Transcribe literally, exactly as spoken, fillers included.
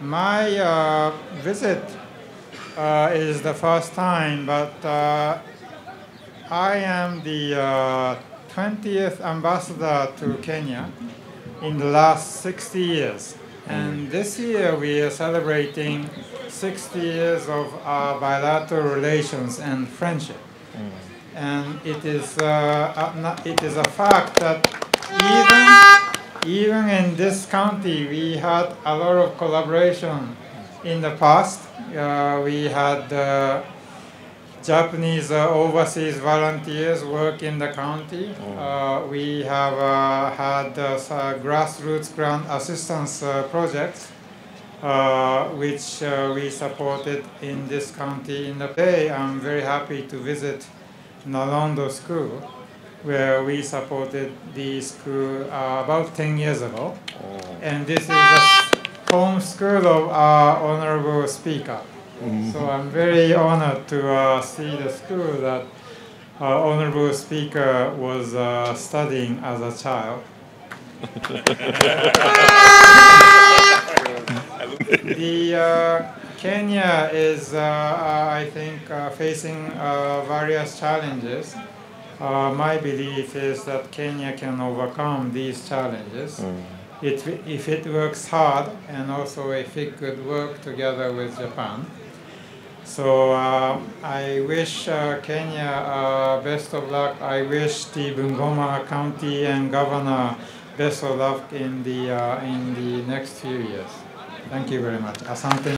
My uh, visit uh, is the first time, but uh, I am the uh, twentieth ambassador to Kenya in the last sixty years. And this year we are celebrating sixty years of our bilateral relations and friendship. And it is, uh, it is a fact that even, even in this county we had a lot of collaboration in the past. Uh, we had uh, Japanese uh, overseas volunteers work in the county. Uh, we have uh, had uh, grassroots grant assistance uh, projects, uh, which uh, we supported in this county. In the day, I'm very happy to visit Narondo School, where we supported the school uh, about ten years ago. Oh. And this is the home school of our honorable speaker. Mm-hmm. So I'm very honored to uh, see the school that our honorable speaker was uh, studying as a child. the uh, Kenya is, uh, uh, I think, uh, facing uh, various challenges. Uh, my belief is that Kenya can overcome these challenges. Mm. It, if it works hard, and also if it could work together with Japan. So uh, I wish uh, Kenya uh, best of luck. I wish the Bungoma County and Governor best of luck in the, uh, in the next few years. Thank you very much. Asante.